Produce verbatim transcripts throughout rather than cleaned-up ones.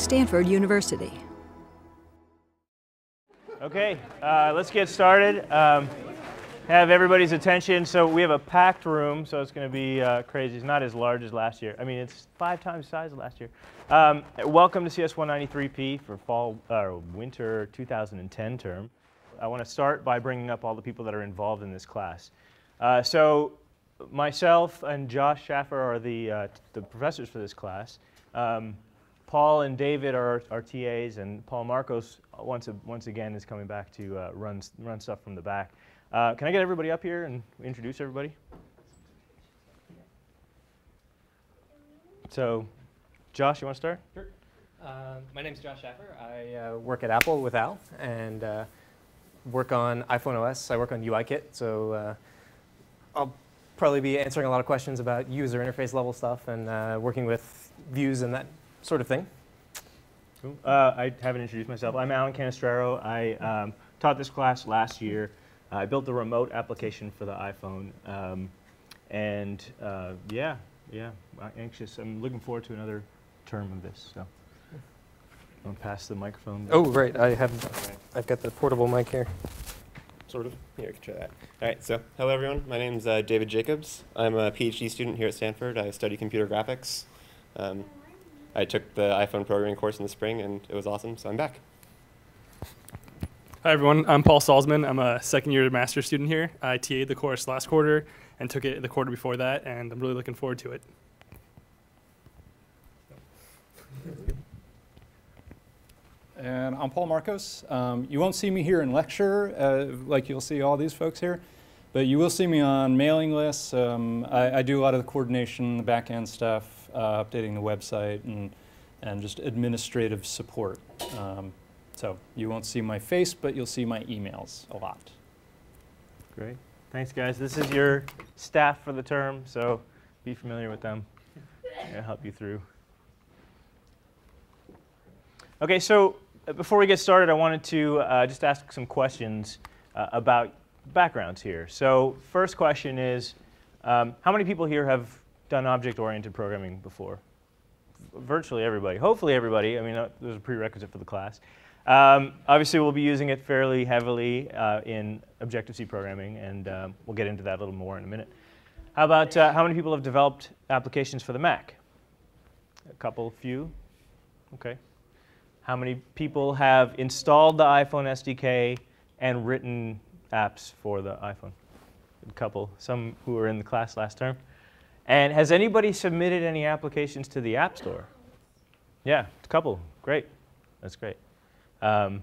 Stanford University. Okay, uh, let's get started. Um, have everybody's attention. So we have a packed room, so it's going to be uh, crazy. It's not as large as last year. I mean, it's five times the size of last year. Um, welcome to C S one ninety-three P for fall or uh, winter two thousand ten term. I want to start by bringing up all the people that are involved in this class. Uh, so myself and Josh Schaffer are the, uh, the professors for this class. Um, Paul and David are our T As, and Paul Marcos once, a, once again is coming back to uh, run, run stuff from the back. Uh, can I get everybody up here and introduce everybody? So Josh, you want to start? Sure. Uh, my name's Josh Schaffer. I uh, work at Apple with Al and uh, work on iPhone O S. I work on U I Kit, so uh, I'll probably be answering a lot of questions about user interface level stuff and uh, working with views and that sort of thing. Cool. Uh, I haven't introduced myself. I'm Alan Cannistraro. I um, taught this class last year. I built the remote application for the iPhone, um, and uh, yeah, yeah, I'm anxious. I'm looking forward to another term of this. So, I'm gonna pass the microphone down. Oh, right. I have, right. I've got the portable mic here. Sort of. Here, you can try that. All right. So, hello everyone. My name's uh, David Jacobs. I'm a PhD student here at Stanford. I study computer graphics. Um, I took the iPhone programming course in the spring, and it was awesome. So I'm back. Hi everyone, I'm Paul Salzman. I'm a second year master's student here. I T A'd the course last quarter and took it the quarter before that, and I'm really looking forward to it. And I'm Paul Marcos. Um, you won't see me here in lecture, uh, like you'll see all these folks here, but you will see me on mailing lists. Um, I, I do a lot of the coordination, the back end stuff, uh, updating the website, and, and just administrative support. Um, So you won't see my face, but you'll see my emails a lot. Great. Thanks, guys. This is your staff for the term, so be familiar with them. It'll help you through. OK, so before we get started, I wanted to uh, just ask some questions uh, about backgrounds here. So first question is, um, how many people here have done object-oriented programming before? Virtually everybody. Hopefully everybody. I mean, that was a prerequisite for the class. Um, obviously, we'll be using it fairly heavily uh, in Objective-C programming, and um, we'll get into that a little more in a minute. How about uh, how many people have developed applications for the Mac? A couple, few? OK. How many people have installed the iPhone S D K and written apps for the iPhone? A couple, some who were in the class last term. And has anybody submitted any applications to the App Store? Yeah, a couple. Great. That's great. Um,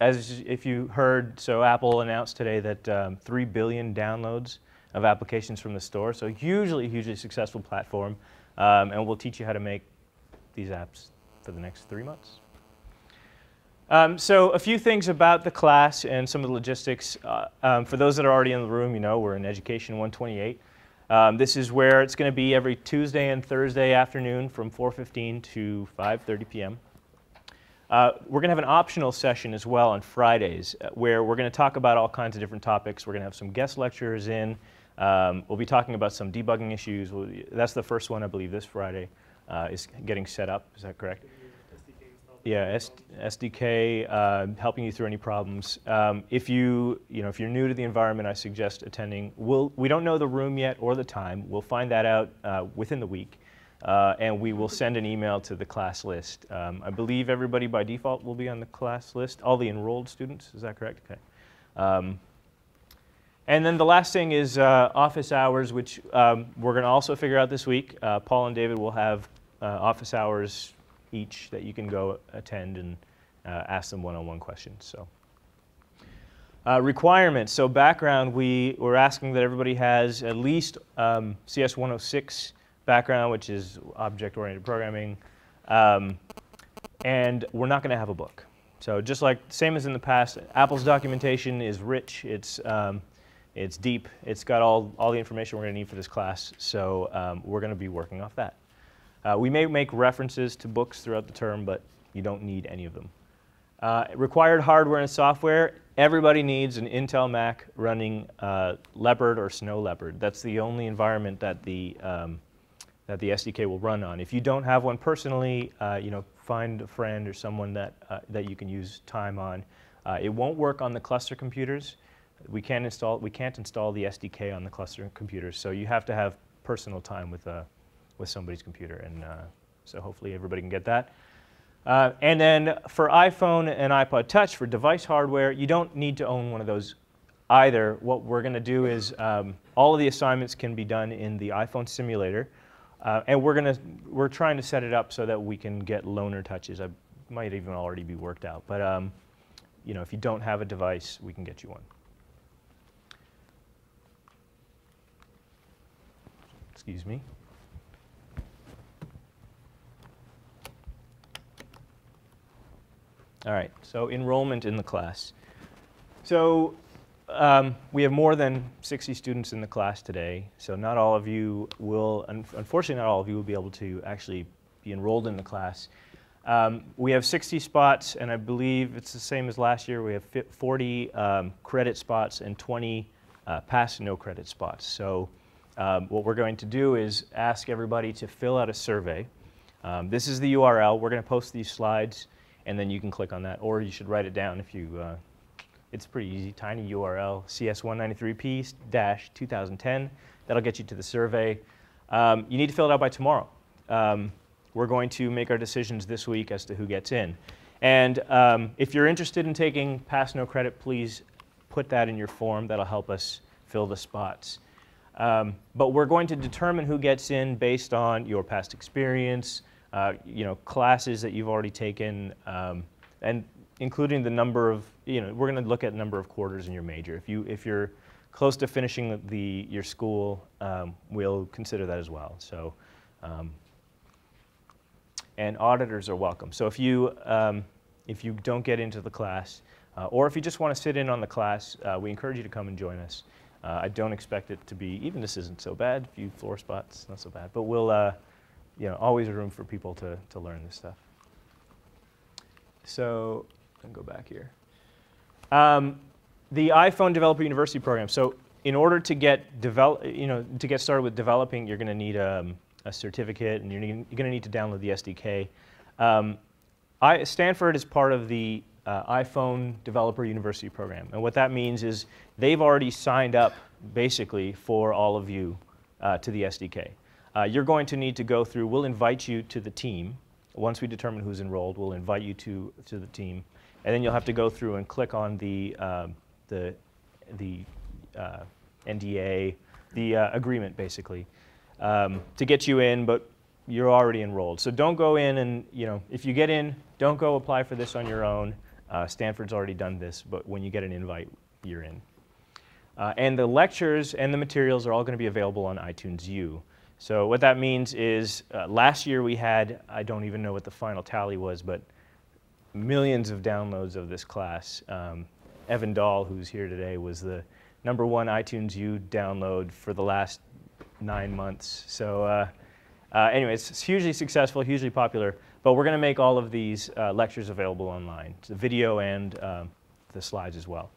as if you heard, so Apple announced today that um, three billion downloads of applications from the store, so hugely, hugely successful platform, um, and we'll teach you how to make these apps for the next three months. Um, so a few things about the class and some of the logistics. Uh, um, for those that are already in the room, you know we're in Education one twenty-eight. Um, this is where it's going to be every Tuesday and Thursday afternoon from four fifteen to five thirty p m Uh, we're going to have an optional session as well on Fridays where we're going to talk about all kinds of different topics. We're going to have some guest lecturers in. Um, we'll be talking about some debugging issues. We'll, that's the first one, I believe, this Friday uh, is getting set up. Is that correct? Yeah, S D K, uh, helping you through any problems. Um, if, you, you know, if you're new to the environment, I suggest attending. We'll, we don't know the room yet or the time. We'll find that out uh, within the week. Uh, and we will send an email to the class list. Um, I believe everybody by default will be on the class list, all the enrolled students. Is that correct? Okay. Um, and then the last thing is uh, office hours, which um, we're going to also figure out this week. Uh, Paul and David will have uh, office hours each that you can go attend and uh, ask them one-on-one questions. So. Uh, requirements. So background, we were asking that everybody has at least um, C S one oh six background, which is object-oriented programming, um, and we're not going to have a book. So just like same as in the past, Apple's documentation is rich. It's um, it's deep. It's got all all the information we're going to need for this class. So um, we're going to be working off that. Uh, we may make references to books throughout the term, but you don't need any of them. Uh, required hardware and software. Everybody needs an Intel Mac running uh, Leopard or Snow Leopard. That's the only environment that the um, that the S D K will run on. If you don't have one personally, uh, you know, find a friend or someone that, uh, that you can use time on. Uh, it won't work on the cluster computers. We can't install, we can't install the S D K on the cluster computers, so you have to have personal time with, uh, with somebody's computer, and uh, so hopefully everybody can get that. Uh, and then for iPhone and iPod Touch, for device hardware, you don't need to own one of those either. What we're going to do is um, all of the assignments can be done in the iPhone simulator, uh, and we're going to we're trying to set it up so that we can get loaner touches. I might even already be worked out, but um, you know, if you don't have a device, we can get you one. Excuse me. All right, so enrollment in the class. So um, we have more than sixty students in the class today, so not all of you will, un unfortunately not all of you will be able to actually be enrolled in the class. Um, we have sixty spots, and I believe it's the same as last year. We have forty um, credit spots and twenty uh, pass no credit spots. So um, what we're going to do is ask everybody to fill out a survey. Um, this is the U R L. We're going to post these slides, and then you can click on that, or you should write it down if you, uh, it's pretty easy, tiny U R L, C S one ninety-three P dash two thousand ten, that'll get you to the survey. Um, you need to fill it out by tomorrow. Um, we're going to make our decisions this week as to who gets in. And um, if you're interested in taking pass no credit, please put that in your form, that'll help us fill the spots. Um, but we're going to determine who gets in based on your past experience, Uh, you know, classes that you've already taken, um, and including the number of, you know, we're going to look at number of quarters in your major. If you if you're close to finishing the, the your school, um, we'll consider that as well. So, um, and auditors are welcome. So if you um, if you don't get into the class, uh, or if you just want to sit in on the class, uh, we encourage you to come and join us. Uh, I don't expect it to be, even this isn't so bad. A few floor spots, not so bad, but we'll. Uh, You know, always room for people to, to learn this stuff. So, I'll go back here. Um, the iPhone Developer University Program. So, in order to get develop, you know, to get started with developing, you're going to need um, a certificate, and you're, you're going to need to download the S D K. Um, I, Stanford is part of the uh, iPhone Developer University Program, and what that means is they've already signed up basically for all of you uh, to the S D K. Uh, you're going to need to go through, we'll invite you to the team. Once we determine who's enrolled, we'll invite you to, to the team. And then you'll have to go through and click on the, uh, the, the uh, N D A, the uh, agreement basically, um, to get you in, but you're already enrolled. So don't go in and, you know, if you get in, don't go apply for this on your own. Uh, Stanford's already done this, but when you get an invite, you're in. Uh, and the lectures and the materials are all going to be available on iTunes U. So what that means is uh, last year we had, I don't even know what the final tally was, but millions of downloads of this class. Um, Evan Dahl, who's here today, was the number one iTunes U download for the last nine months. So uh, uh, anyway, it's hugely successful, hugely popular, but we're going to make all of these uh, lectures available online, the video and um, the slides as well.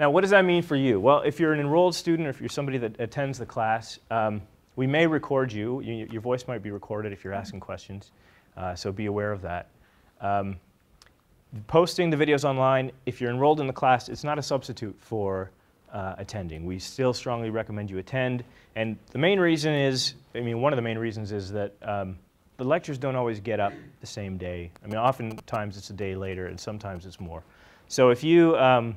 Now what does that mean for you? Well, if you're an enrolled student or if you're somebody that attends the class, um, we may record you. you. Your voice might be recorded if you're asking questions, uh, so be aware of that. Um, posting the videos online, if you're enrolled in the class, it's not a substitute for uh, attending. We still strongly recommend you attend, and the main reason is, I mean, one of the main reasons is that um, the lectures don't always get up the same day. I mean, oftentimes it's a day later, and sometimes it's more. So if you, um,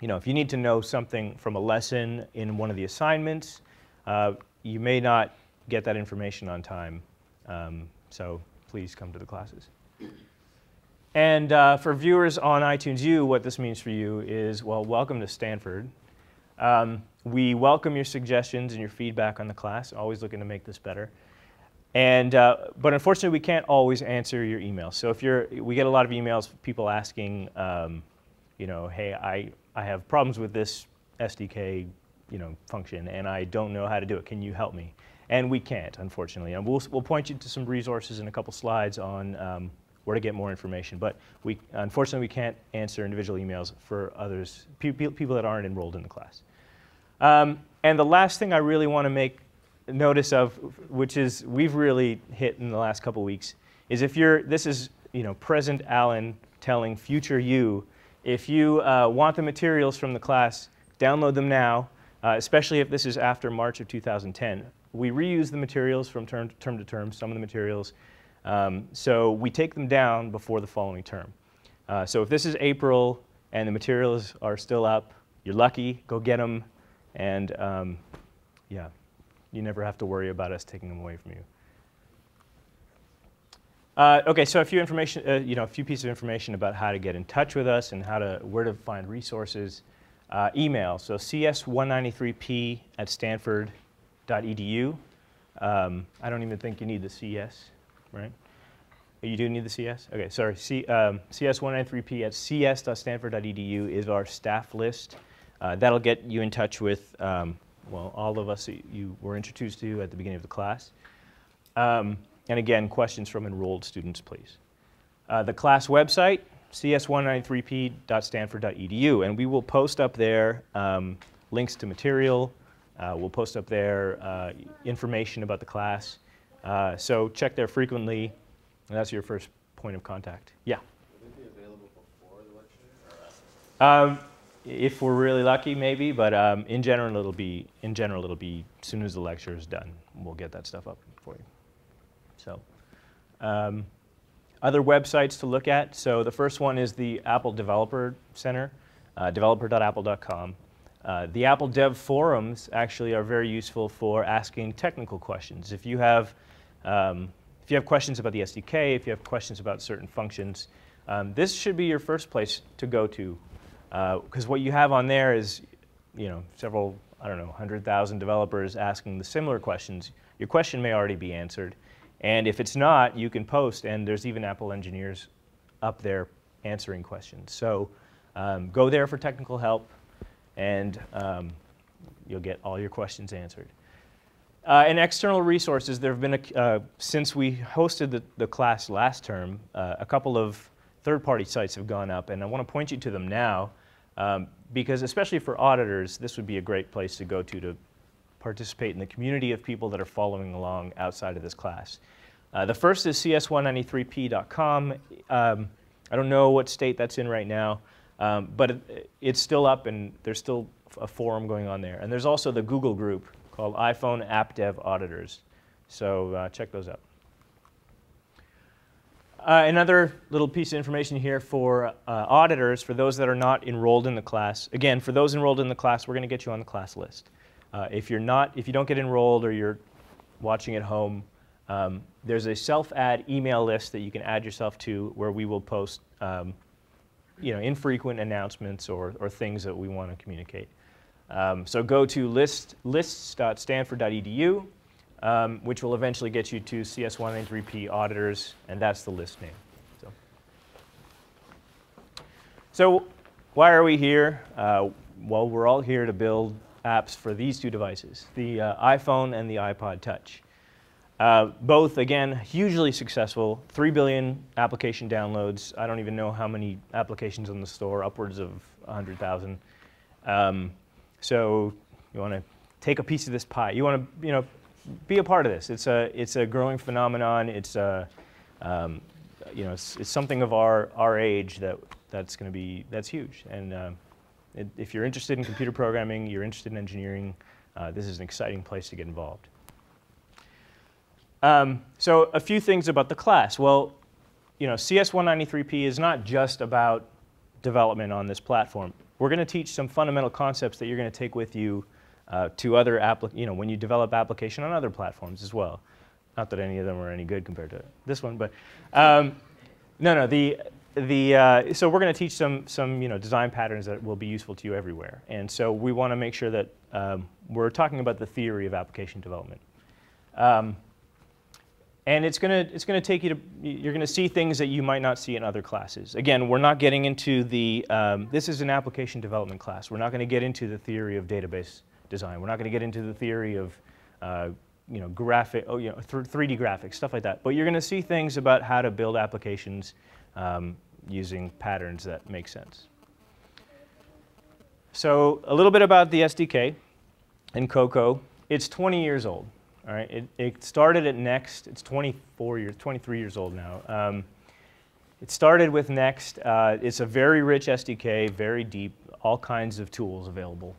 you know, if you need to know something from a lesson in one of the assignments, uh, you may not get that information on time, um, so please come to the classes. And uh, for viewers on iTunes U, what this means for you is, well, welcome to Stanford. Um, we welcome your suggestions and your feedback on the class, always looking to make this better. And, uh, but unfortunately, we can't always answer your emails. So if you're, we get a lot of emails, people asking, um, you know, hey, I, I have problems with this S D K, you know, function, and I don't know how to do it. Can you help me? And we can't, unfortunately. And we'll we'll point you to some resources and a couple slides on um, where to get more information. But we unfortunately we can't answer individual emails for others, pe pe people that aren't enrolled in the class. Um, and the last thing I really want to make notice of, which is we've really hit in the last couple weeks, is if you're this is you know, present Alan telling future you, if you uh, want the materials from the class, download them now, uh, especially if this is after March of two thousand ten. We reuse the materials from term to term, to term some of the materials. Um, so we take them down before the following term. Uh, so if this is April and the materials are still up, you're lucky, go get them. And um, yeah, you never have to worry about us taking them away from you. Uh, okay, so a few information, uh, you know, a few pieces of information about how to get in touch with us and how to, where to find resources. Uh, email, so C S one ninety-three P at stanford dot E D U. Um, I don't even think you need the C S, right? You do need the C S? Okay, sorry. C, um, C S one ninety-three P at C S dot stanford dot E D U is our staff list. Uh, that'll get you in touch with, um, well, all of us that you were introduced to at the beginning of the class. Um, And again, questions from enrolled students, please. Uh, the class website, C S one ninety-three P dot stanford dot E D U, and we will post up there um, links to material. Uh, we'll post up there uh, information about the class. Uh, so check there frequently, and that's your first point of contact. Yeah? Will it be available before the lecture or after? Um, if we're really lucky, maybe, but um, in general, it'll be, in general, it'll be as soon as the lecture is done. We'll get that stuff up for you. So, um, other websites to look at. So the first one is the Apple Developer Center, uh, developer dot apple dot com. Uh, the Apple Dev Forums actually are very useful for asking technical questions. If you have, um, if you have questions about the S D K, if you have questions about certain functions, um, this should be your first place to go to, because uh, what you have on there is, you know, several, I don't know, one hundred thousand developers asking the similar questions. Your question may already be answered. And if it's not, you can post, and there's even Apple engineers up there answering questions. So um, go there for technical help, and um, you'll get all your questions answered. Uh, and external resources, there have been, a, uh, since we hosted the, the class last term, uh, a couple of third-party sites have gone up, and I want to point you to them now, um, because especially for auditors, this would be a great place to go to to participate in the community of people that are following along outside of this class. Uh, the first is C S one ninety-three P dot com. Um, I don't know what state that's in right now, um, but it, it's still up and there's still a forum going on there. And there's also the Google group called iPhone App Dev Auditors. So uh, check those out. Uh, another little piece of information here for uh, auditors, for those that are not enrolled in the class. Again, for those enrolled in the class, we're going to get you on the class list. Uh, if you're not, if you don't get enrolled or you're watching at home, um, there's a self-add email list that you can add yourself to, where we will post, um, you know, infrequent announcements or, or things that we want to communicate. Um, so go to list, lists dot stanford dot E D U, um, which will eventually get you to C S one ninety-three P auditors, and that's the list name. So, so why are we here? Uh, well, we're all here to build apps for these two devices, the uh, iPhone and the iPod Touch. Uh, both, again, hugely successful, three billion application downloads. I don't even know how many applications on the store, upwards of one hundred thousand. Um, so you want to take a piece of this pie. You want to, you know, be a part of this. It's a, it's a growing phenomenon. It's a, um, you know, it's, it's something of our, our age that, that's going to be, that's huge. And, uh, if you're interested in computer programming, you're interested in engineering, uh, this is an exciting place to get involved. Um, so a few things about the class. Well, you know, C S one ninety-three P is not just about development on this platform. We're going to teach some fundamental concepts that you're going to take with you uh, to other applic you know, when you develop application on other platforms as well. Not that any of them are any good compared to this one, but um, no, no, the. The, uh, so we're going to teach some, some you know, design patterns that will be useful to you everywhere. And so we want to make sure that um, we're talking about the theory of application development. Um, and it's going to, it's going to take you to, you're going to see things that you might not see in other classes. Again, we're not getting into the, um, this is an application development class. We're not going to get into the theory of database design. We're not going to get into the theory of uh, you know, graphic, oh, you know, three D graphics, stuff like that. But you're going to see things about how to build applications Um, using patterns that make sense. So a little bit about the S D K and Cocoa. It's twenty years old. All right, it, it started at Next. It's twenty-four years, twenty-three years old now. Um, It started with Next. Uh, it's a very rich S D K, very deep, all kinds of tools available.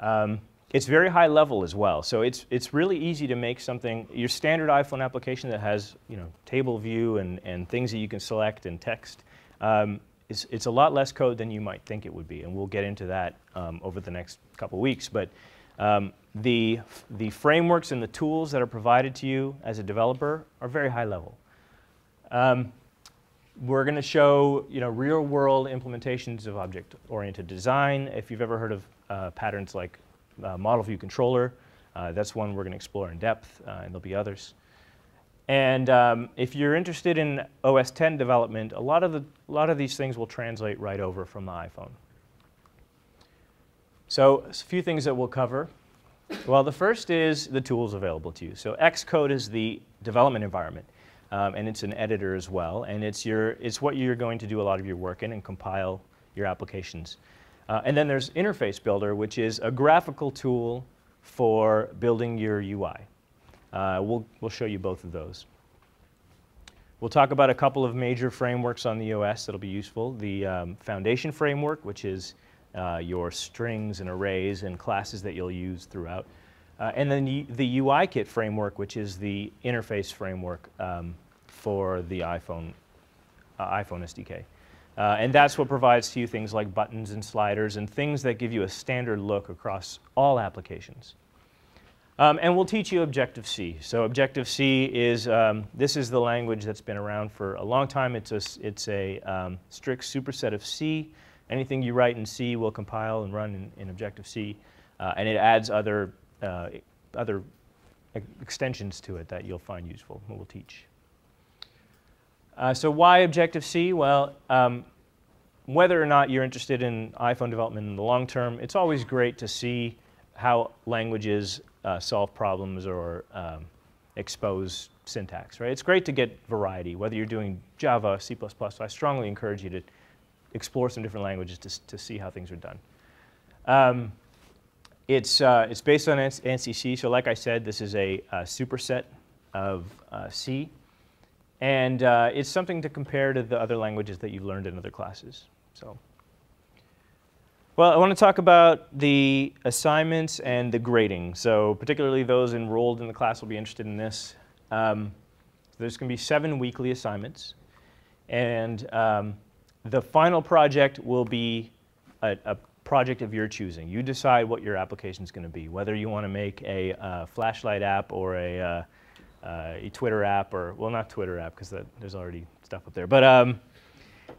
Um, it's very high level as well, so it's it's really easy to make something, your standard iPhone application that has, you know, table view and, and things that you can select and text. Um, it's, it's a lot less code than you might think it would be, and we'll get into that um, over the next couple weeks. But um, the, the frameworks and the tools that are provided to you as a developer are very high level. Um, We're going to show, you know, real-world implementations of object-oriented design. If you've ever heard of uh, patterns like uh, model view controller, uh, that's one we're going to explore in depth, uh, and there'll be others. And um, if you're interested in O S ten development, a lot of the a lot of these things will translate right over from the iPhone. So a few things that we'll cover. Well, the first is the tools available to you. So Xcode is the development environment. Um, and it's an editor as well, and it's your it's what you're going to do a lot of your work in and compile your applications. Uh, and then there's Interface Builder, which is a graphical tool for building your U I. Uh, we'll we'll show you both of those. We'll talk about a couple of major frameworks on the O S that'll be useful. The um, Foundation framework, which is uh, your strings and arrays and classes that you'll use throughout. Uh, and then the U I Kit framework, which is the interface framework um, for the iPhone, uh, iPhone S D K. Uh, and that's what provides to you things like buttons and sliders and things that give you a standard look across all applications. Um, and we'll teach you Objective-C. So Objective-C is, um, this is the language that's been around for a long time. It's a, it's a um, strict superset of C. Anything you write in C will compile and run in, in Objective-C. Uh, and it adds other Uh, other ex extensions to it that you'll find useful and we'll teach. Uh, so why Objective-C? Well, um, whether or not you're interested in iPhone development in the long term, it's always great to see how languages uh, solve problems or um, expose syntax, right? It's great to get variety. Whether you're doing Java, C plus plus, so I strongly encourage you to explore some different languages to, to see how things are done. Um, It's, uh, it's based on N C C, so like I said, this is a, a superset of uh, C. And uh, it's something to compare to the other languages that you've learned in other classes. So, well, I want to talk about the assignments and the grading. So particularly those enrolled in the class will be interested in this. Um, there's going to be seven weekly assignments. And um, the final project will be a, a project of your choosing. You decide what your application is going to be, whether you want to make a uh, flashlight app or a, uh, uh, a Twitter app, or, well, not Twitter app because there's already stuff up there, but um,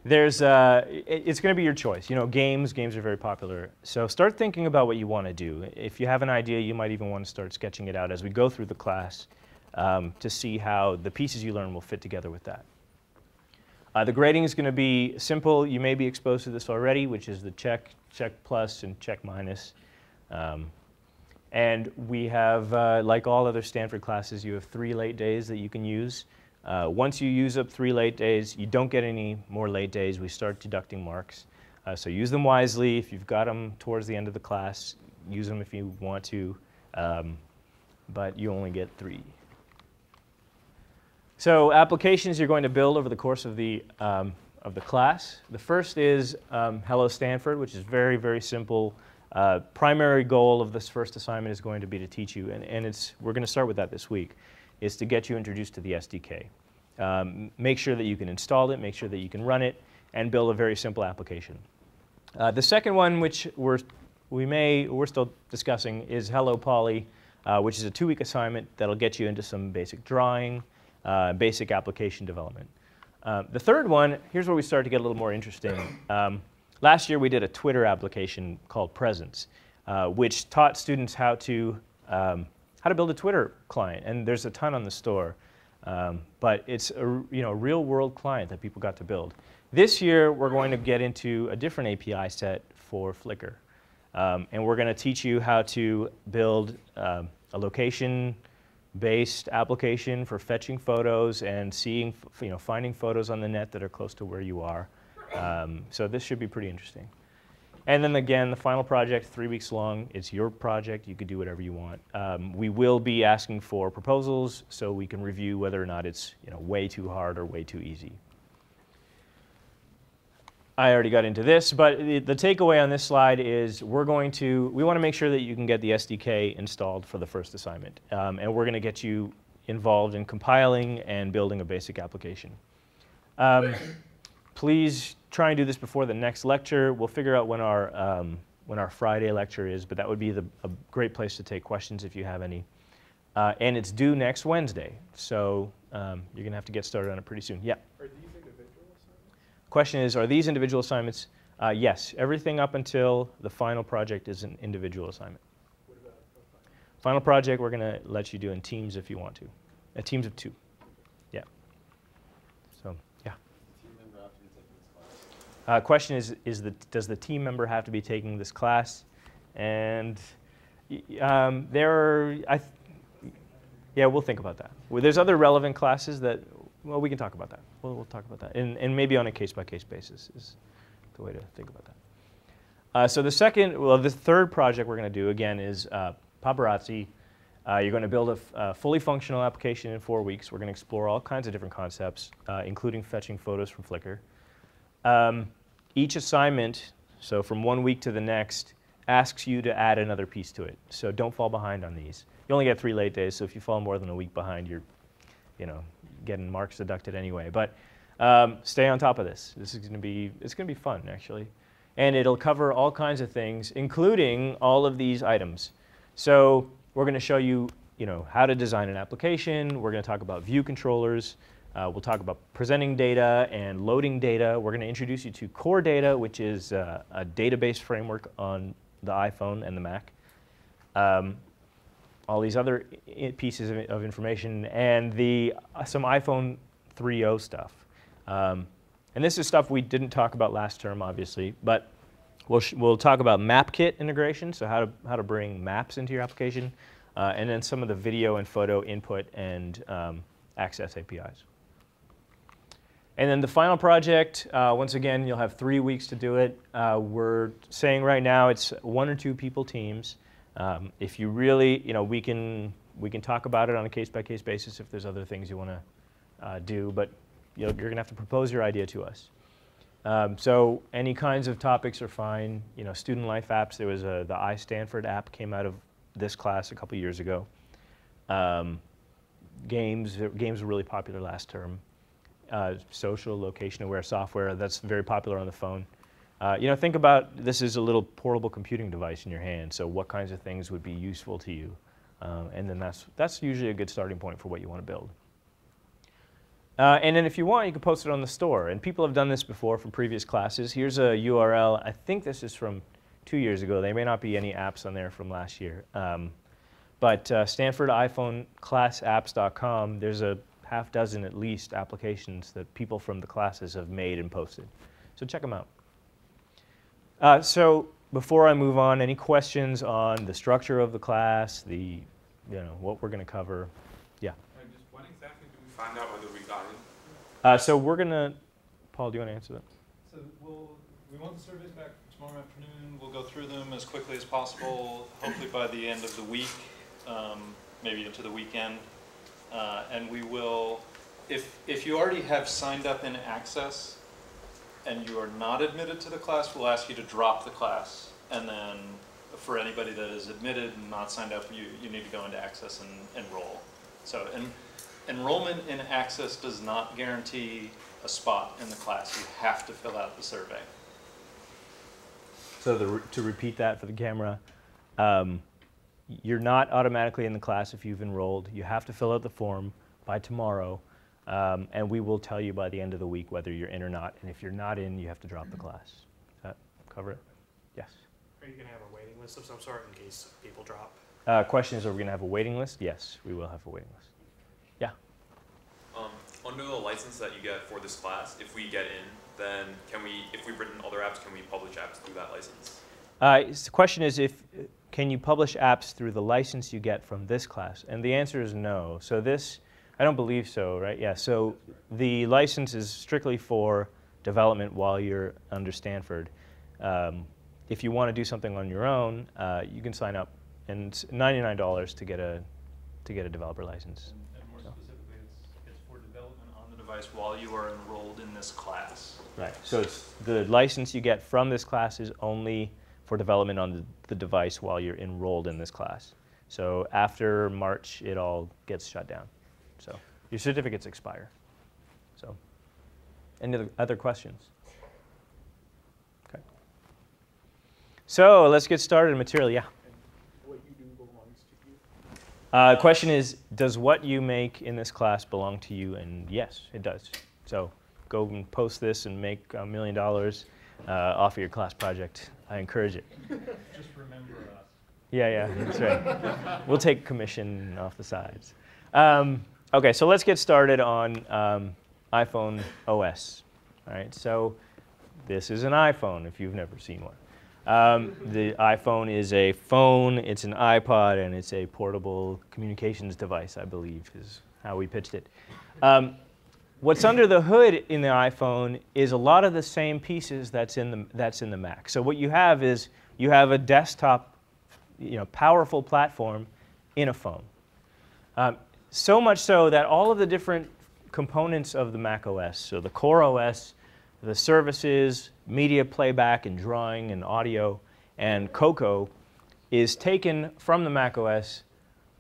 there's, uh, it, it's going to be your choice. You know, games, games are very popular. So start thinking about what you want to do. If you have an idea, you might even want to start sketching it out as we go through the class um, to see how the pieces you learn will fit together with that. Uh, the grading is going to be simple. You may be exposed to this already, which is the check, check plus, and check minus. Um, and we have, uh, like all other Stanford classes, you have three late days that you can use. Uh, once you use up three late days, you don't get any more late days. We start deducting marks. Uh, so use them wisely. If you've got them towards the end of the class, use them if you want to. Um, but you only get three. So applications you're going to build over the course of the, um, of the class. The first is um, Hello Stanford, which is very, very simple. Uh, primary goal of this first assignment is going to be to teach you, and, and it's, we're going to start with that this week, is to get you introduced to the S D K. Um, make sure that you can install it, make sure that you can run it, and build a very simple application. Uh, the second one, which we're, we may, we're still discussing, is Hello Poly, uh, which is a two-week assignment that'll get you into some basic drawing, Uh, basic application development. Uh, the third one, here's where we start to get a little more interesting. Um, last year we did a Twitter application called Presence, uh, which taught students how to, um, how to build a Twitter client, and there's a ton on the store. Um, but it's a, you know, real-world client that people got to build. This year we're going to get into a different A P I set for Flickr, um, and we're going to teach you how to build um, a location based application for fetching photos and seeing, you know, finding photos on the net that are close to where you are. Um, so this should be pretty interesting. And then again, the final project, three weeks long. It's your project. You could do whatever you want. Um, we will be asking for proposals so we can review whether or not it's, you know, way too hard or way too easy. I already got into this, but the, the takeaway on this slide is we're going to, we want to make sure that you can get the S D K installed for the first assignment. Um, and we're going to get you involved in compiling and building a basic application. Um, please try and do this before the next lecture. We'll figure out when our, um, when our Friday lecture is, but that would be the, a great place to take questions if you have any. Uh, and it's due next Wednesday, so um, you're going to have to get started on it pretty soon. Yeah? Are these individual assignments? Question is, are these individual assignments? Uh, yes. Everything up until the final project is an individual assignment. What about the final? Final project we're going to let you do in teams if you want to. Uh, teams of two. Yeah. So, yeah. Team member have to be taking this class? Uh, question is, is the, does the team member have to be taking this class? And um, there are... I th Yeah, we'll think about that. Well, there's other relevant classes that, well, we can talk about that. We'll, we'll talk about that. And, and maybe on a case-by-case basis is the way to think about that. Uh, so the second, well, the third project we're going to do, again, is uh, Paparazzi. Uh, you're going to build a, f a fully functional application in four weeks. We're going to explore all kinds of different concepts, uh, including fetching photos from Flickr. Um, each assignment, so from one week to the next, asks you to add another piece to it. So don't fall behind on these. You only get three late days, so if you fall more than a week behind, you're, you know, getting marks deducted anyway. But um, stay on top of this. This is going to be, it's going to be fun, actually. And it'll cover all kinds of things, including all of these items. So we're going to show you, you know, how to design an application. We're going to talk about view controllers. Uh, we'll talk about presenting data and loading data. We're going to introduce you to Core Data, which is uh, a database framework on the iPhone and the Mac. Um, all these other pieces of information, and the, uh, some iPhone three point oh stuff. Um, and this is stuff we didn't talk about last term, obviously, but we'll, sh we'll talk about MapKit integration, so how to, how to bring maps into your application, uh, and then some of the video and photo input and um, access A P Is. And then the final project, uh, once again, you'll have three weeks to do it. Uh, we're saying right now it's one or two people teams. Um, if you really, you know, we can we can talk about it on a case-by-case basis if there's other things you want to uh, do, but you know, you're going to have to propose your idea to us. Um, so any kinds of topics are fine. You know, student life apps. There was a, the iStanford app came out of this class a couple years ago. Um, games games were really popular last term. Uh, social location-aware software that's very popular on the phone. Uh, you know, think about this is a little portable computing device in your hand, so what kinds of things would be useful to you? Um, and then that's, that's usually a good starting point for what you want to build. Uh, and then if you want, you can post it on the store. And people have done this before from previous classes. Here's a U R L. I think this is from two years ago. There may not be any apps on there from last year. Um, but uh, Stanford iPhone class apps dot com, there's a half dozen at least applications that people from the classes have made and posted. So check them out. Uh, so before I move on, any questions on the structure of the class, the, you know, what we're going to cover? Yeah. And just when exactly do we find out whether we got it? Uh, so we're going to, Paul, do you want to answer that? So we'll, we want the surveys back tomorrow afternoon. We'll go through them as quickly as possible, hopefully by the end of the week, um, maybe into the weekend. Uh, and we will, if, if you already have signed up in Access, and you are not admitted to the class, we'll ask you to drop the class. And then for anybody that is admitted and not signed up, you, you need to go into Access and enroll. So en enrollment in Access does not guarantee a spot in the class. You have to fill out the survey. So the re to repeat that for the camera, um, you're not automatically in the class if you've enrolled. You have to fill out the form by tomorrow. Um, and we will tell you by the end of the week whether you're in or not. And if you're not in, you have to drop the class. Does that cover it? Yes? Are you going to have a waiting list of some sort in case people drop? Uh, question is, are we going to have a waiting list? Yes, we will have a waiting list. Yeah? Um, under the license that you get for this class, if we get in, then can we, if we've written other apps, can we publish apps through that license? Uh, the question is, if can you publish apps through the license you get from this class? And the answer is no. So this... I don't believe so, right? Yeah, so the license is strictly for development while you're under Stanford. Um, if you want to do something on your own, uh, you can sign up, and it's ninety-nine dollars to get a to get a developer license. And, and more so. Specifically, it's, it's for development on the device device while you are enrolled in this class. Right. So it's the license you get from this class is only for development on the, the device while you're enrolled in this class. So after March, it all gets shut down. So your certificates expire. So any other questions? Okay. So let's get started in material. Yeah. Uh, question is, does what you make in this class belong to you? And yes, it does. So go and post this and make a million dollars uh, off of your class project. I encourage it. Just remember us. Yeah, yeah, that's right. We'll take commission off the sides. Um, OK, so let's get started on um, iPhone O S. All right, so this is an iPhone, if you've never seen one. Um, the iPhone is a phone, it's an iPod, and it's a portable communications device, I believe, is how we pitched it. Um, what's under the hood in the iPhone is a lot of the same pieces that's in the, that's in the Mac. So what you have is you have a desktop, you know, powerful platform in a phone. Um, so much so that all of the different components of the Mac O S, so the Core O S, the services, media playback and drawing and audio, and Cocoa is taken from the Mac O S,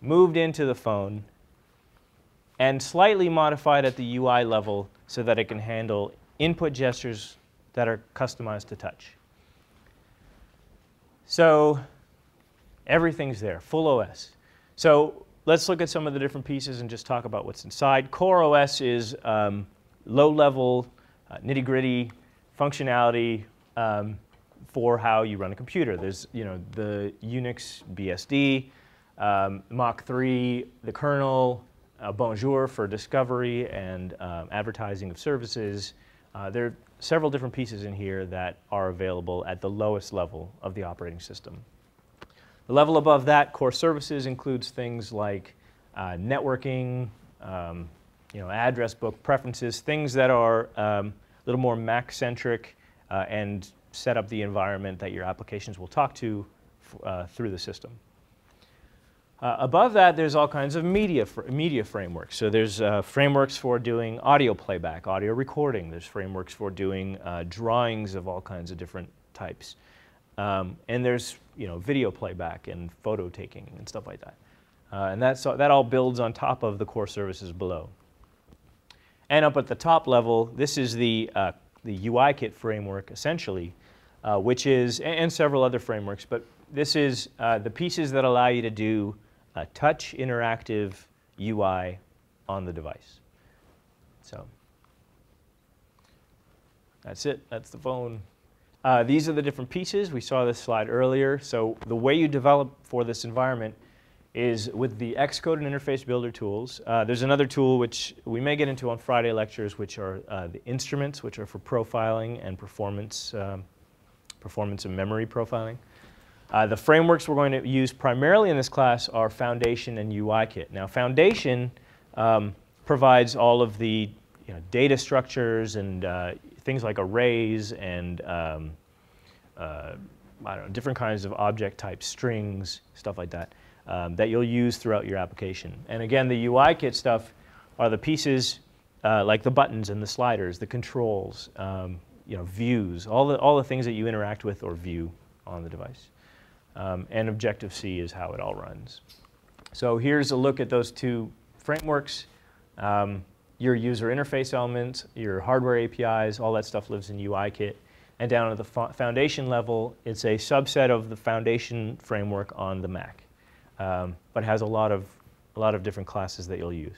moved into the phone, and slightly modified at the U I level so that it can handle input gestures that are customized to touch. So everything's there, full O S. So let's look at some of the different pieces and just talk about what's inside. Core O S is um, low-level, uh, nitty-gritty functionality um, for how you run a computer. There's, you know, the Unix B S D, um, Mach three, the kernel, uh, Bonjour for discovery and um, advertising of services. Uh, there are several different pieces in here that are available at the lowest level of the operating system. The level above that, core services, includes things like uh, networking, um, you know, address book preferences, things that are um, a little more Mac-centric uh, and set up the environment that your applications will talk to uh, through the system. Uh, above that, there's all kinds of media, fr media frameworks. So there's uh, frameworks for doing audio playback, audio recording. There's frameworks for doing uh, drawings of all kinds of different types. Um, and there's, you know, video playback and photo taking and stuff like that. Uh, and that's, that all builds on top of the core services below. And up at the top level, this is the, uh, the U I Kit framework, essentially, uh, which is, and several other frameworks, but this is uh, the pieces that allow you to do a touch interactive U I on the device. So that's it. That's the phone. Uh, these are the different pieces. We saw this slide earlier. So the way you develop for this environment is with the Xcode and Interface Builder tools. Uh, there's another tool which we may get into on Friday lectures, which are uh, the instruments, which are for profiling and performance, um, performance and memory profiling. Uh, the frameworks we're going to use primarily in this class are Foundation and U I Kit. Now, Foundation um, provides all of the, you know, data structures and uh, things like arrays and um, uh, I don't know, different kinds of object types, strings, stuff like that. Um, that you'll use throughout your application. And again, the U I Kit stuff are the pieces uh, like the buttons and the sliders, the controls, um, you know, views, all the, all the things that you interact with or view on the device. Um, and Objective-C is how it all runs. So here's a look at those two frameworks. Um, your user interface elements, your hardware A P Is, all that stuff lives in U I Kit. And down at the fo- foundation level, it's a subset of the Foundation framework on the Mac. Um, but has a lot of a lot of different classes that you'll use.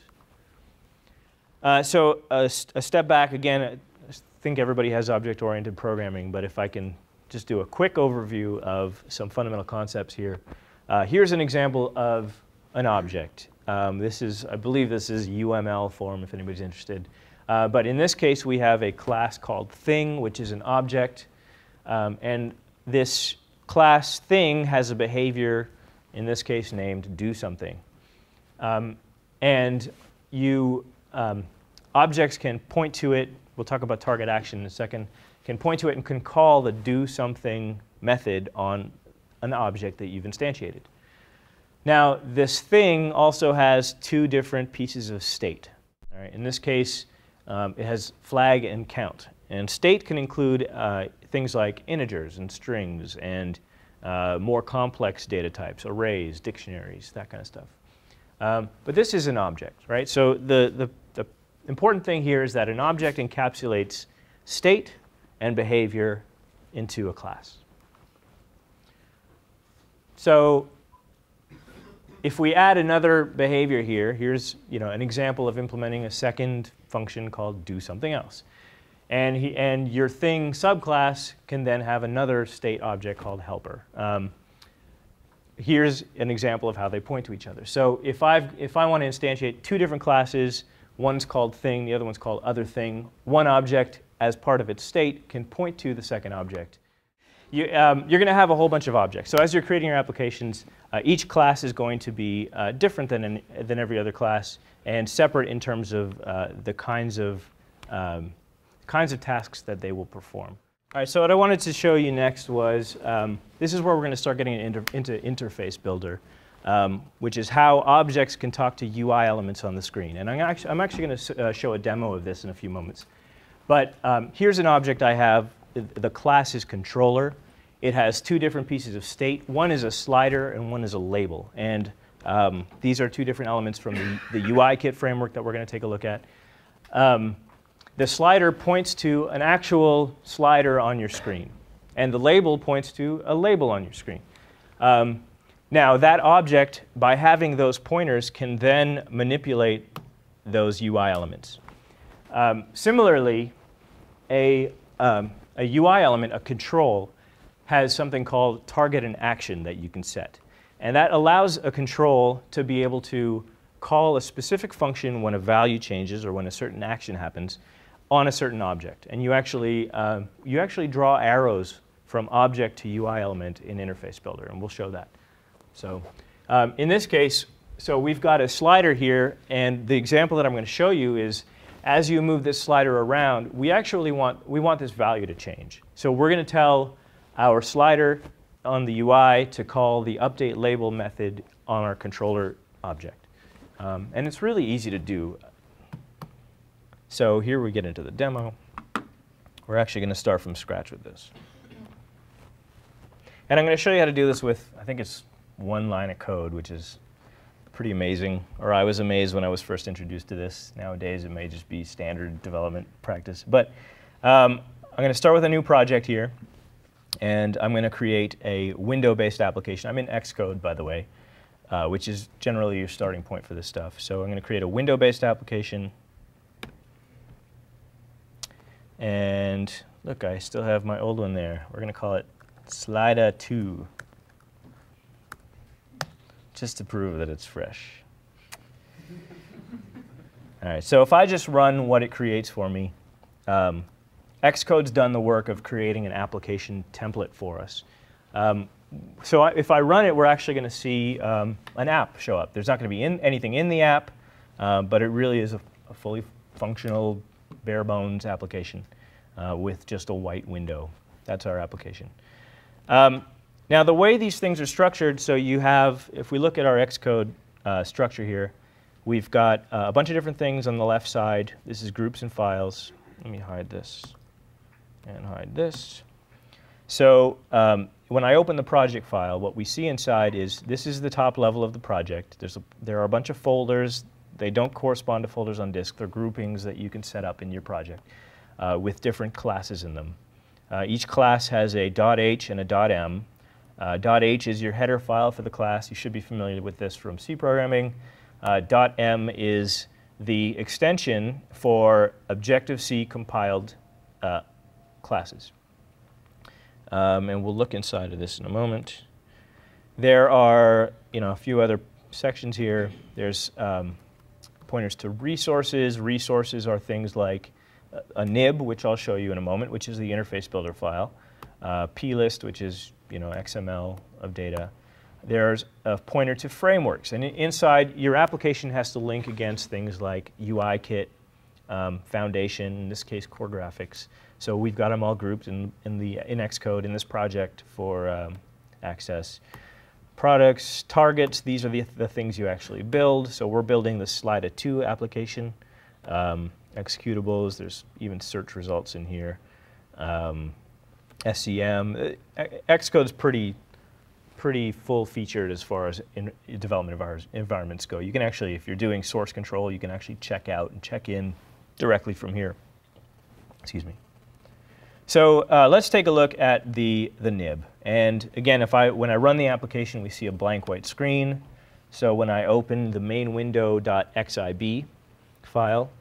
Uh, so a, st a step back again. I think everybody has object-oriented programming, but if I can just do a quick overview of some fundamental concepts here. Uh, here's an example of an object. Um, this is, I believe, this is U M L form if anybody's interested. Uh, but in this case, we have a class called Thing, which is an object, um, and this class Thing has a behavior. In this case named do something. Um, and you, um, objects can point to it, we'll talk about target action in a second, can point to it and can call the do something method on an object that you've instantiated. Now this thing also has two different pieces of state. All right? In this case, Um, it has flag and count. And state can include uh, things like integers and strings and uh, more complex data types, arrays, dictionaries, that kind of stuff. Um, but this is an object, right? So the, the, the important thing here is that an object encapsulates state and behavior into a class. So if we add another behavior here, here's you know, an example of implementing a second function called do something else. And, he, and your thing subclass can then have another state object called helper. Um, here's an example of how they point to each other. So if, I've, if I want to instantiate two different classes, one's called thing, the other one's called other thing, one object as part of its state can point to the second object. You, um, you're going to have a whole bunch of objects. So as you're creating your applications, uh, each class is going to be uh, different than, in, than every other class and separate in terms of uh, the kinds of um, kinds of tasks that they will perform. All right, so what I wanted to show you next was, um, this is where we're going to start getting into, into Interface Builder, um, which is how objects can talk to U I elements on the screen. And I'm actually, I'm actually going to uh, show a demo of this in a few moments. But um, here's an object I have. The class is controller. It has two different pieces of state. One is a slider and one is a label. And um, these are two different elements from the, the U I Kit framework that we're going to take a look at. Um, The slider points to an actual slider on your screen, and the label points to a label on your screen. Um, now, that object, by having those pointers, can then manipulate those U I elements. Um, similarly, a, um, a U I element, a control, has something called target and action that you can set. And that allows a control to be able to call a specific function when a value changes or when a certain action happens on a certain object, and you actually uh, you actually draw arrows from object to U I element in Interface Builder, and we'll show that. So um, in this case, so we've got a slider here, and the example that I'm going to show you is as you move this slider around, we actually want we want this value to change. So we're going to tell our slider on the U I to call the update label method on our controller object, um, and it's really easy to do. So here we get into the demo. We're actually going to start from scratch with this. And I'm going to show you how to do this with, I think it's one line of code, which is pretty amazing. Or I was amazed when I was first introduced to this. Nowadays, it may just be standard development practice. But um, I'm going to start with a new project here. And I'm going to create a window-based application. I'm in Xcode, by the way, uh, which is generally your starting point for this stuff. So I'm going to create a window-based application. And look, I still have my old one there. We're going to call it slider two, just to prove that it's fresh. All right, so if I just run what it creates for me, um, Xcode's done the work of creating an application template for us. Um, so I, if I run it, we're actually going to see um, an app show up. There's not going to be in, anything in the app, uh, but it really is a, a fully functional bare bones application uh, with just a white window. That's our application. Um, now the way these things are structured, so you have, if we look at our Xcode uh, structure here, we've got uh, a bunch of different things on the left side. This is groups and files. Let me hide this and hide this. So um, when I open the project file, what we see inside is this is the top level of the project. There's a, there are a bunch of folders. They don't correspond to folders on disk. They're groupings that you can set up in your project uh, with different classes in them. Uh, each class has a .h and a .m. Uh, .h is your header file for the class. You should be familiar with this from C programming. Uh, .m is the extension for Objective-C compiled uh, classes. Um, and we'll look inside of this in a moment. There are you know, a few other sections here. There's um, pointers to resources. Resources are things like a nib, which I'll show you in a moment, which is the interface builder file, uh, plist, which is you know X M L of data. There's a pointer to frameworks, and inside your application has to link against things like U I Kit, um, Foundation, in this case Core Graphics. So we've got them all grouped in in the in Xcode in this project for um, access. Products, targets, these are the, the things you actually build. So we're building the slider two application. Um, executables. There's even search results in here. Um, S E M. Xcode's pretty pretty full-featured as far as in development of our environments go. You can actually, if you're doing source control, you can actually check out and check in directly from here. Excuse me. So uh, let's take a look at the, the nib. And again, if I, when I run the application, we see a blank white screen. So when I open the main window.xib file,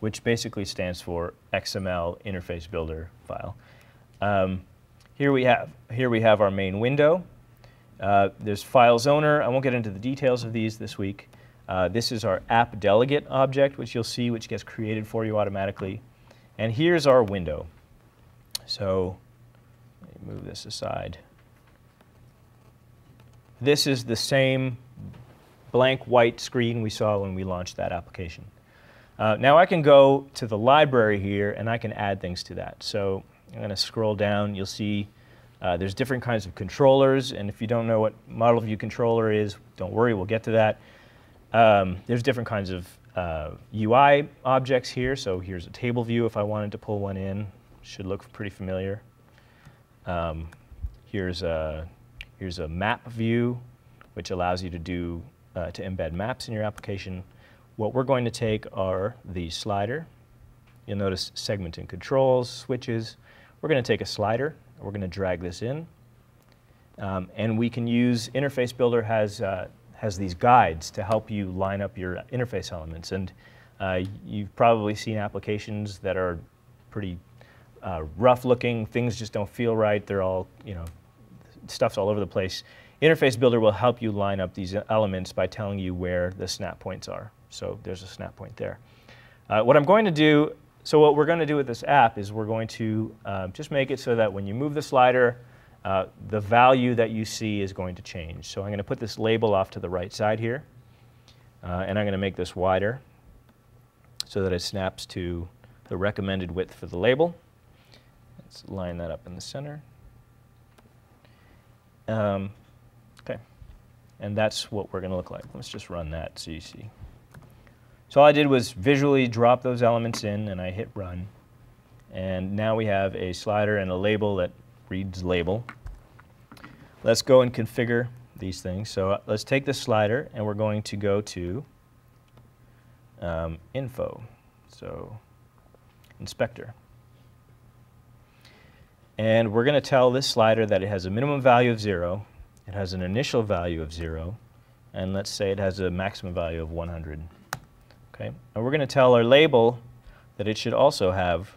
which basically stands for X M L Interface Builder file, um, here we have here we have our main window. Uh, there's files owner. I won't get into the details of these this week. Uh, this is our app delegate object, which you'll see, which gets created for you automatically. And here's our window. So let me move this aside. This is the same blank white screen we saw when we launched that application. Uh, now I can go to the library here, and I can add things to that. So I'm going to scroll down. You'll see uh, there's different kinds of controllers. And if you don't know what model view controller is, don't worry. We'll get to that. Um, there's different kinds of uh, U I objects here. So here's a table view if I wanted to pull one in. Should look pretty familiar. Um, here's, a, here's a map view, which allows you to, do, uh, to embed maps in your application. What we're going to take are the slider. You'll notice segment and controls, switches. We're going to take a slider. We're going to drag this in. Um, and we can use Interface Builder has, uh, has these guides to help you line up your interface elements. And uh, you've probably seen applications that are pretty uh, rough looking. Things just don't feel right. They're all, you know, stuff's all over the place. Interface Builder will help you line up these elements by telling you where the snap points are. So there's a snap point there. Uh, what I'm going to do, so what we're going to do with this app is we're going to uh, just make it so that when you move the slider, uh, the value that you see is going to change. So I'm going to put this label off to the right side here. Uh, and I'm going to make this wider so that it snaps to the recommended width for the label. Let's line that up in the center. Um, OK. And that's what we're going to look like. Let's just run that so you see. So all I did was visually drop those elements in, and I hit run. And now we have a slider and a label that reads label. Let's go and configure these things. So let's take this slider, and we're going to go to um, info, so inspector. And we're going to tell this slider that it has a minimum value of zero, it has an initial value of zero, and let's say it has a maximum value of one hundred. Okay. And we're going to tell our label that it should also have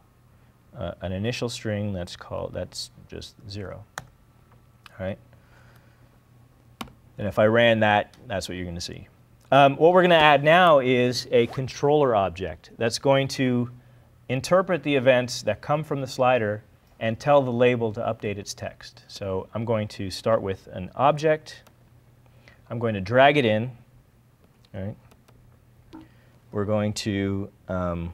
uh, an initial string that's called that's just zero. All right. And if I ran that, that's what you're going to see. Um, what we're going to add now is a controller object that's going to interpret the events that come from the slider and tell the label to update its text. So I'm going to start with an object. I'm going to drag it in. All right. We're going to um,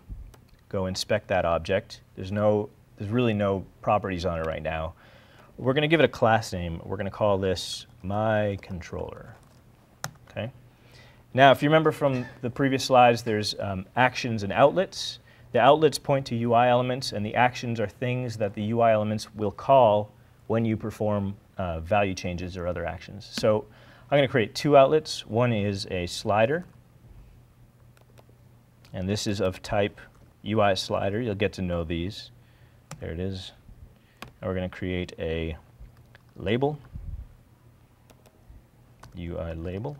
go inspect that object. There's no, there's really no properties on it right now. We're going to give it a class name. We're going to call this my controller. Okay. Now, if you remember from the previous slides, there's um, actions and outlets. The outlets point to U I elements, and the actions are things that the U I elements will call when you perform uh, value changes or other actions. So I'm going to create two outlets. One is a slider. And this is of type U I slider. You'll get to know these. There it is. And we're going to create a label, U I label.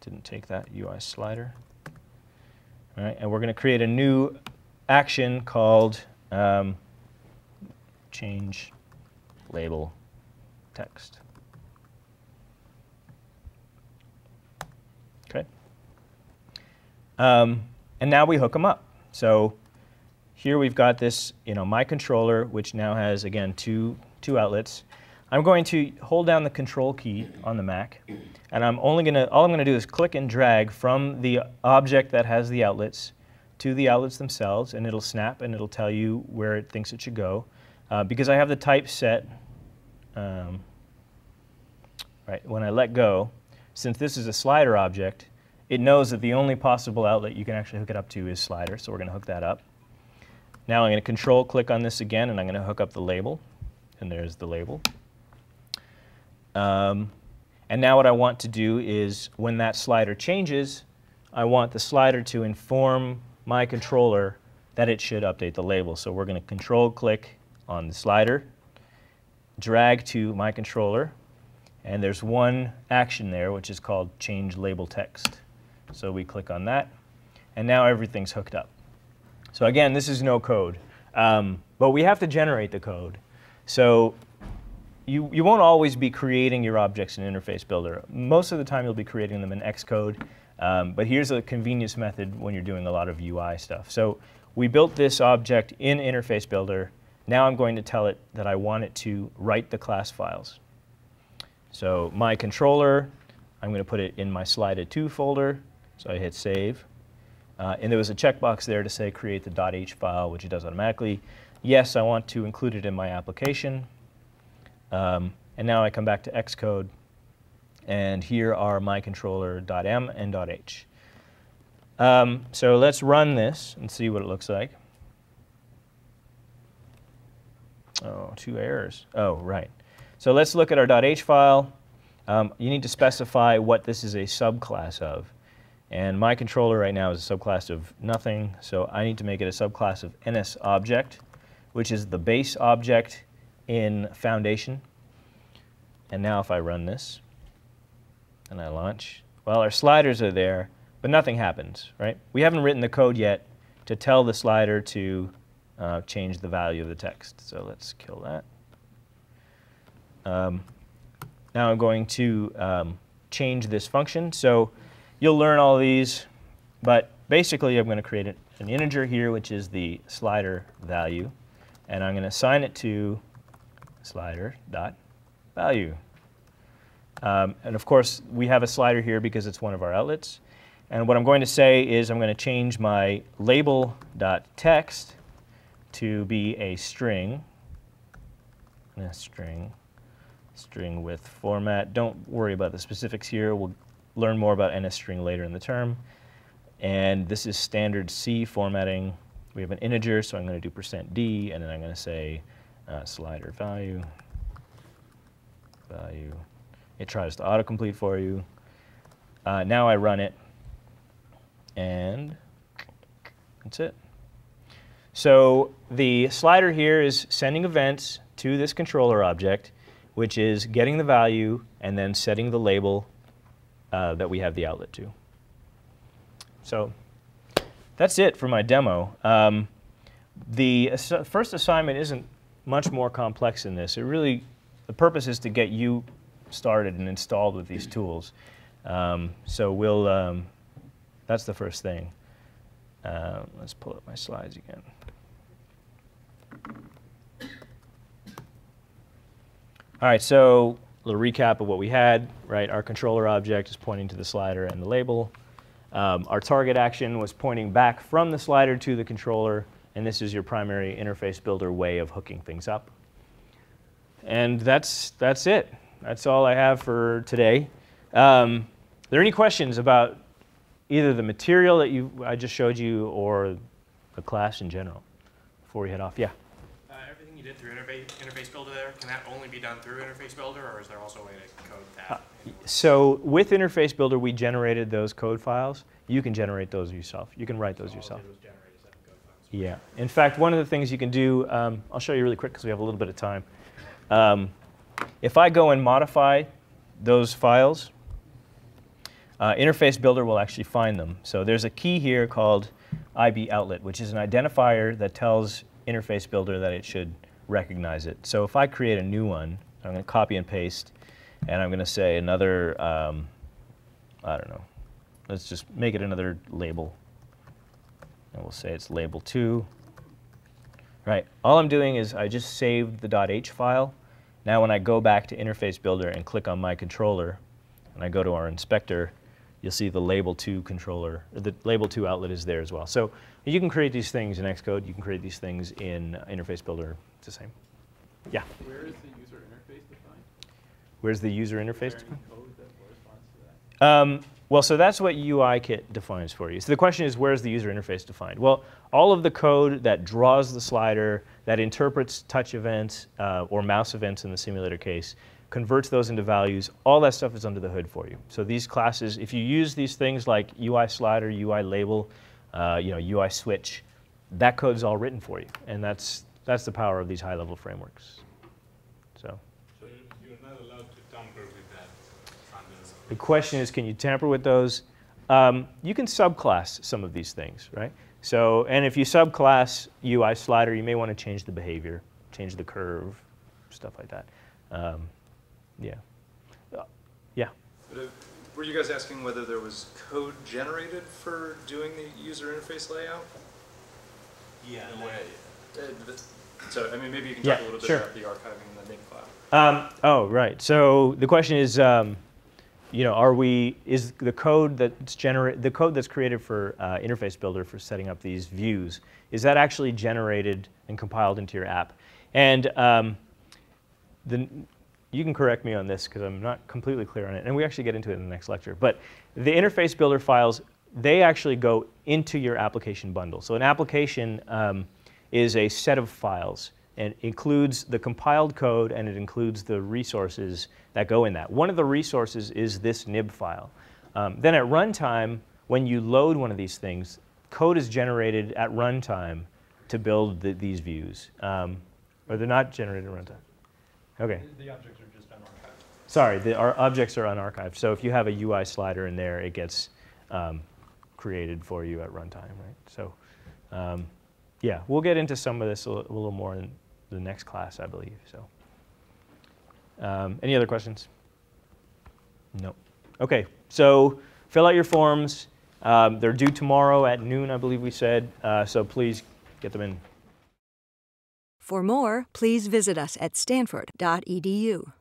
Didn't take that, U I slider. All right, and we're going to create a new action called um, change label text. Um, and now we hook them up. So here we've got this, you know, my controller, which now has, again, two, two outlets. I'm going to hold down the control key on the Mac. And I'm only going to, all I'm going to do is click and drag from the object that has the outlets to the outlets themselves. And it'll snap, and it'll tell you where it thinks it should go. Uh, because I have the type set, um, right, when I let go, since this is a slider object, it knows that the only possible outlet you can actually hook it up to is slider, so we're going to hook that up. Now I'm going to control click on this again, and I'm going to hook up the label. And there's the label. Um, and now what I want to do is, when that slider changes, I want the slider to inform my controller that it should update the label. So we're going to control click on the slider, drag to my controller, and there's one action there, which is called change label text. So we click on that, and now everything's hooked up. So again, this is no code, um, but we have to generate the code. So you, you won't always be creating your objects in Interface Builder. Most of the time, you'll be creating them in Xcode. Um, but here's a convenience method when you're doing a lot of U I stuff. So we built this object in Interface Builder. Now I'm going to tell it that I want it to write the class files. So my controller, I'm going to put it in my slide two folder. So I hit save. Uh, and there was a checkbox there to say create the .h file, which it does automatically. Yes, I want to include it in my application. Um, and now I come back to Xcode. And here are my controller.m and .h. Um, so let's run this and see what it looks like. Oh, two errors. Oh, right. So let's look at our .h file. Um, you need to specify what this is a subclass of. And my controller right now is a subclass of nothing. So I need to make it a subclass of N S object, which is the base object in Foundation. And now if I run this and I launch, well, our sliders are there, but nothing happens, right? We haven't written the code yet to tell the slider to uh, change the value of the text. So let's kill that. Um, now I'm going to um, change this function. So you'll learn all these, but basically I'm going to create an, an integer here, which is the slider value, and I'm going to assign it to slider dot value. Um, and of course, we have a slider here because it's one of our outlets. And what I'm going to say is I'm going to change my label dot text to be a string. A string, string with format. Don't worry about the specifics here. We'll learn more about N S string later in the term. And this is standard C formatting. We have an integer, so I'm going to do percent D, and then I'm going to say uh, slider value, value. It tries to autocomplete for you. Uh, now I run it, and that's it. So the slider here is sending events to this controller object, which is getting the value and then setting the label uh, that we have the outlet to. So that's it for my demo. Um, the ass first assignment isn't much more complex than this. It really, the purpose is to get you started and installed with these tools. Um, so we'll, um, that's the first thing. Uh, let's pull up my slides again. All right, so a little recap of what we had, right? Our controller object is pointing to the slider and the label. Um, our target action was pointing back from the slider to the controller, and this is your primary Interface Builder way of hooking things up. And that's, that's it. That's all I have for today. Um, are there any questions about either the material that you I just showed you or the class in general before we head off? Yeah? Uh, everything you did through Interface, Interface Builder there, can that only be done through Interface Builder, or is there also a way to code that? Uh, so with Interface Builder, we generated those code files. You can generate those yourself. You can write those so yourself. All generate code files. Yeah. In fact, one of the things you can do, um, I'll show you really quick because we have a little bit of time. Um, If I go and modify those files, uh, Interface Builder will actually find them. So there's a key here called I B outlet, which is an identifier that tells Interface Builder that it should recognize it. So if I create a new one, I'm going to copy and paste, and I'm going to say another, um, I don't know, let's just make it another label. And we'll say it's label two. Right. All I'm doing is I just saved the .h file. Now when I go back to Interface Builder and click on my controller, and I go to our inspector, you'll see the label two controller, the label two outlet is there as well. So you can create these things in Xcode. You can create these things in Interface Builder. It's the same. Yeah? Where is the user interface defined? Where's the user interface defined? Is there any code that corresponds to that? Um, well, so that's what U I Kit defines for you. So the question is, where's the user interface defined? Well, all of the code that draws the slider, that interprets touch events uh, or mouse events in the simulator case, converts those into values, all that stuff is under the hood for you. So these classes, if you use these things like U I slider, U I label, uh, you know, U I switch, that code's all written for you. And that's, that's the power of these high-level frameworks. So. So you're not allowed to tamper with that? The question is, can you tamper with those? Um, you can subclass some of these things, right? So, and if you subclass U I slider, you may want to change the behavior, change the curve, stuff like that. Um, Yeah. Uh, yeah. But if, were you guys asking whether there was code generated for doing the user interface layout? Yeah. In a way. Uh, so, I mean, maybe you can talk yeah, a little bit sure. about the archiving in the main file. Um, oh, right. So the question is, um, you know, are we, is the code that's generated, the code that's created for uh, Interface Builder for setting up these views, is that actually generated and compiled into your app? And um, the, you can correct me on this because I'm not completely clear on it, and we actually get into it in the next lecture. But the Interface Builder files, they actually go into your application bundle. So an application um, is a set of files, and includes the compiled code and it includes the resources that go in that. One of the resources is this nib file. Um, then at runtime, when you load one of these things, code is generated at runtime to build the, these views, um, or they're not generated at runtime. Okay. The objects are just unarchived. Sorry, the, our objects are unarchived. So if you have a U I slider in there, it gets um, created for you at runtime, right? So, um, yeah, we'll get into some of this a, a little more in the next class, I believe. So, um, any other questions? No. Okay. So fill out your forms. Um, they're due tomorrow at noon, I believe we said. Uh, so please get them in. For more, please visit us at stanford dot e d u.